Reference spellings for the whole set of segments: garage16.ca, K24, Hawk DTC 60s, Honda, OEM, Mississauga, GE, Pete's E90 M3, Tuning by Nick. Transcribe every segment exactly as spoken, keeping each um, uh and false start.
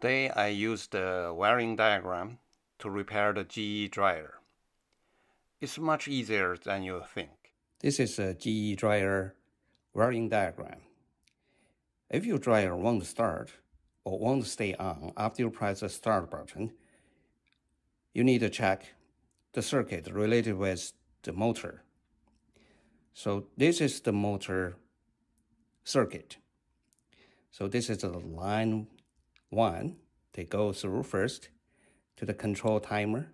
Today I used the wiring diagram to repair the G E dryer. It's much easier than you think. This is a G E dryer wiring diagram. If your dryer won't start or won't stay on after you press the start button, you need to check the circuit related with the motor. So this is the motor circuit. So this is the line one. They go through first to the control timer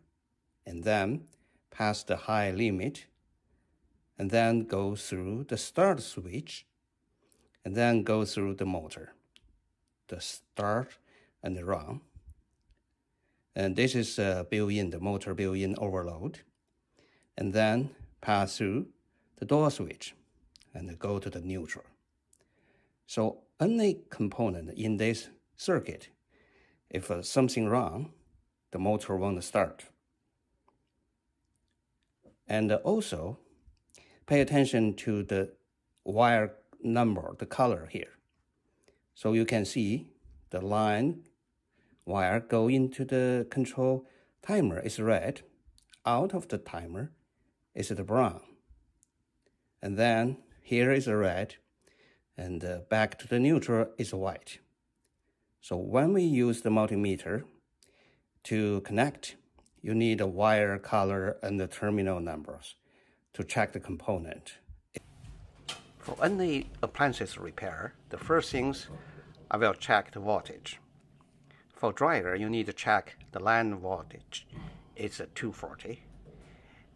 and then past the high limit, and then go through the start switch, and then go through the motor, the start and the run. And this is uh, built-in, the motor built-in overload, and then pass through the door switch and go to the neutral. So any component in this circuit, if uh, something wrong, the motor won't start. And also, pay attention to the wire number, the color here. So you can see the line wire go into the control timer is red, out of the timer is the brown. And then here is a red, and uh, back to the neutral is white. So when we use the multimeter to connect, you need a wire color and the terminal numbers to check the component. For any appliances repair, the first things I will check the voltage. For dryer, you need to check the line voltage. It's a two forty,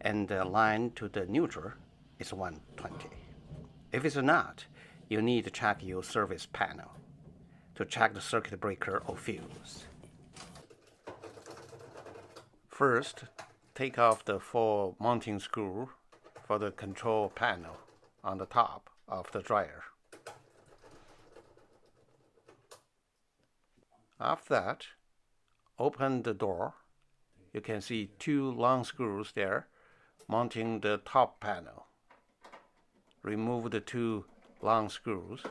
and the line to the neutral is one twenty. If it's not, you need to check your service panel to check the circuit breaker or fuse. First, take off the four mounting screws for the control panel on the top of the dryer. After that, open the door. You can see two long screws there mounting the top panel. Remove the two long screws.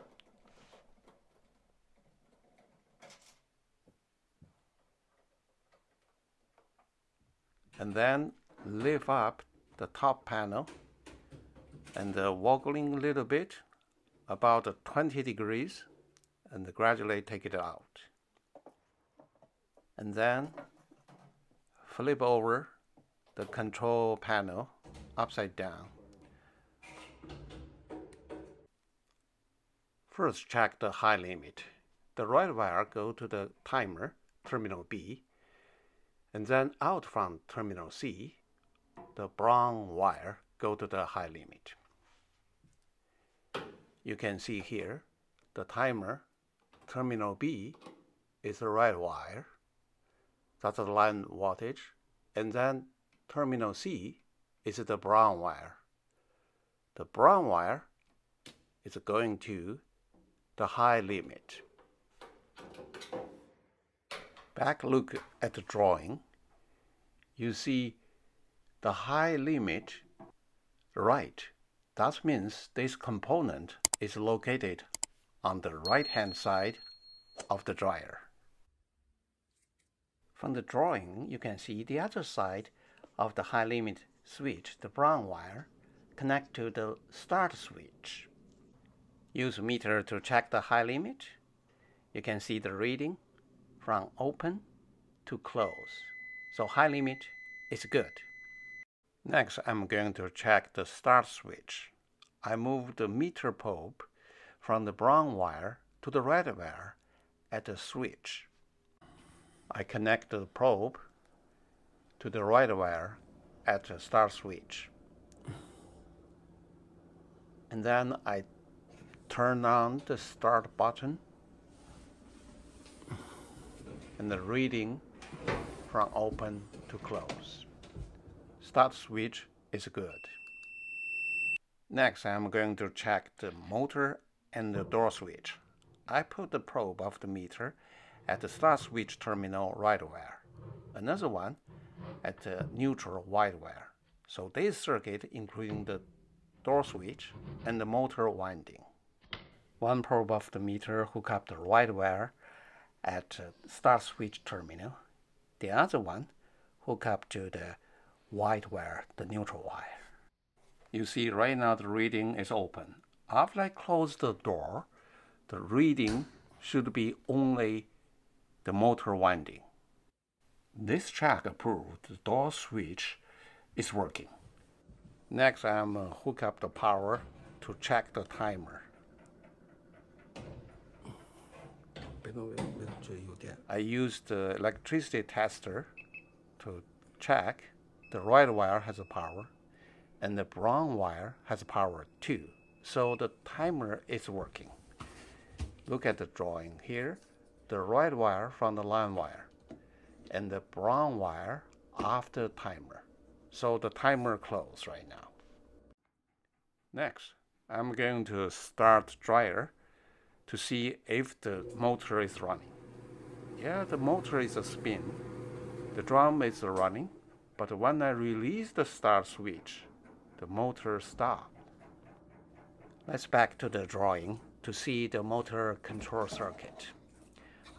And then lift up the top panel and uh, wobbling a little bit, about twenty degrees, and gradually take it out. And then flip over the control panel upside down. First, check the high limit. The red wire go to the timer, terminal B, and then out from terminal C, the brown wire go to the high limit. You can see here, the timer, terminal B, is the red wire. That's the line voltage. And then terminal C is the brown wire. The brown wire is going to the high limit. Back look at the drawing. You see the high limit right. That means this component is located on the right-hand side of the dryer. From the drawing, you can see the other side of the high limit switch, the brown wire, connect to the start switch. Use meter to check the high limit. You can see the reading from open to close. So high limit is good. Next, I'm going to check the start switch. I move the meter probe from the brown wire to the red wire at the switch. I connect the probe to the red wire at the start switch. And then I turn on the start button, and the reading from open to close. Start switch is good. Next, I'm going to check the motor and the door switch. I put the probe of the meter at the start switch terminal right wire, another one at the neutral white wire. So this circuit including the door switch and the motor winding. One probe of the meter hook up the right wire at start switch terminal. The other one hook up to the white wire, the neutral wire. You see right now the reading is open. After I close the door, the reading should be only the motor winding. This check approved, the door switch is working. Next, I'm going to hook up the power to check the timer. I used the electricity tester to check the red wire has a power and the brown wire has power too. So the timer is working. Look at the drawing here. The red wire from the line wire and the brown wire after the timer. So the timer closed right now. Next, I'm going to start dryer to see if the motor is running. Yeah, the motor is a spin. The drum is running, but when I release the start switch, the motor stopped. Let's back to the drawing to see the motor control circuit.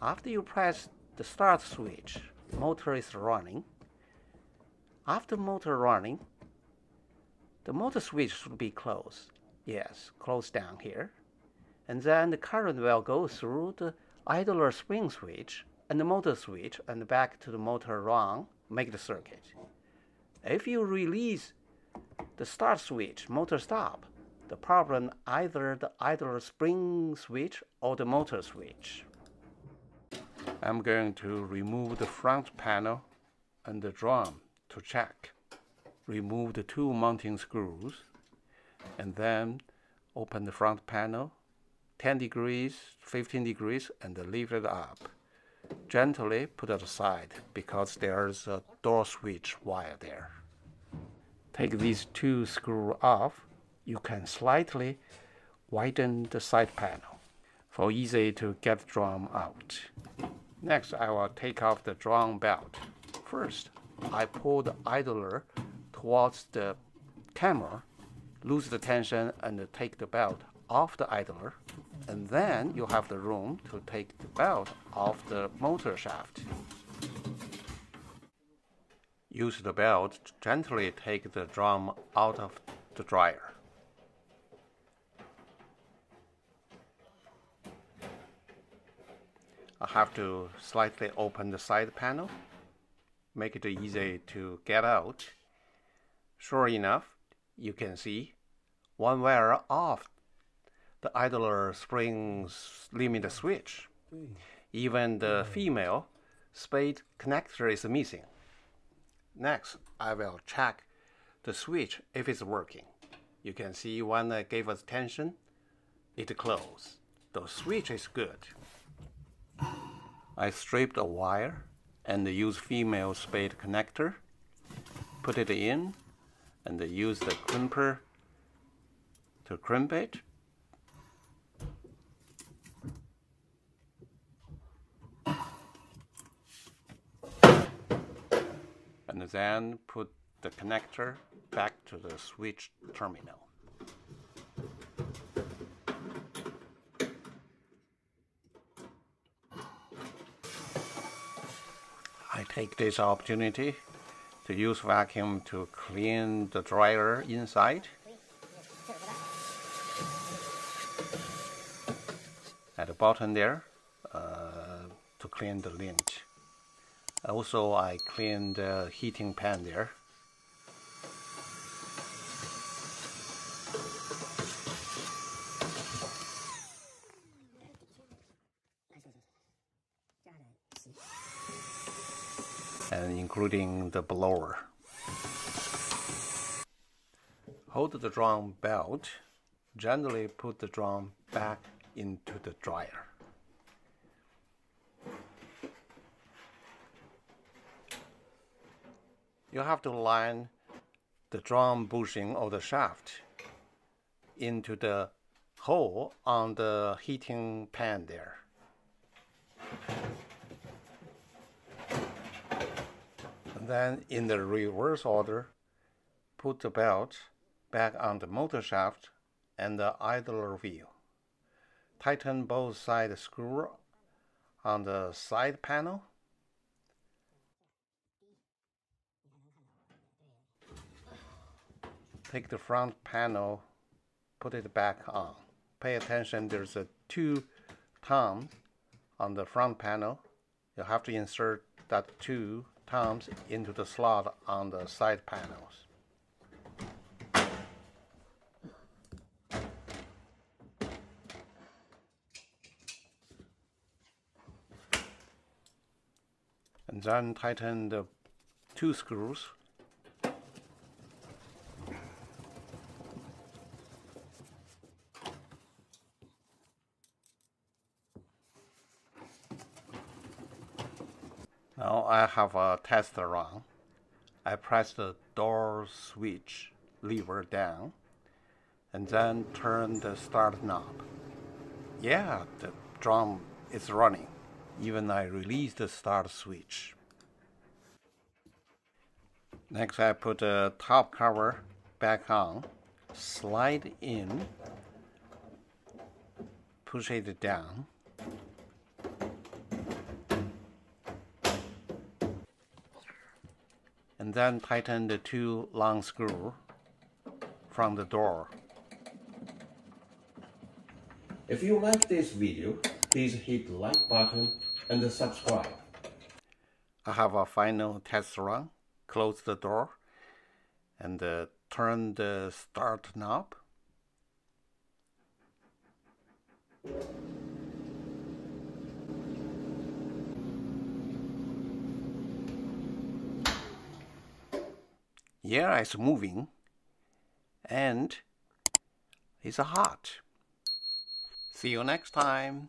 After you press the start switch, motor is running. After motor running, the motor switch should be closed. Yes, closed down here. And then the current will go through the idler spin switch and the motor switch and back to the motor run, make the circuit. If you release the start switch, motor stop, the problem either the idler spin switch or the motor switch. I'm going to remove the front panel and the drum to check. Remove the two mounting screws and then open the front panel ten degrees, fifteen degrees and lift it up. Gently put it aside because there's a door switch wire there. Take these two screws off. You can slightly widen the side panel for easy to get the drum out. Next, I will take off the drum belt. First, I pull the idler towards the camera, lose the tension and take the belt off the idler, and then you have the room to take the belt off the motor shaft. Use the belt to gently take the drum out of the dryer. I have to slightly open the side panel, make it easy to get out. Sure enough, you can see one wire off the idler spring limit switch. Even the female spade connector is missing. Next, I will check the switch if it's working. You can see when I gave it tension, it closed. The switch is good. I stripped a wire and used female spade connector, put it in, and use the crimper to crimp it. And then put the connector back to the switch terminal. I take this opportunity to use vacuum to clean the dryer inside. At the bottom there, uh, to clean the lint. Also, I cleaned the heating pan there. And including the blower. Hold the drum belt. Gently put the drum back into the dryer. You have to line the drum bushing or the shaft into the hole on the heating pan there. And then in the reverse order, put the belt back on the motor shaft and the idler wheel. Tighten both side screws on the side panel. Take the front panel, put it back on. Pay attention, there's a two thumbs on the front panel. You have to insert that two thumbs into the slot on the side panels. And then tighten the two screws. Now I have a test run. I press the door switch lever down and then turn the start knob. Yeah, the drum is running. Even I release the start switch. Next I put the top cover back on, slide in, push it down. And then tighten the two long screws from the door. If you like this video, please hit the like button and subscribe. I have a final test run. Close the door and uh, turn the start knob. Yeah, it's moving and it's hot. See you next time.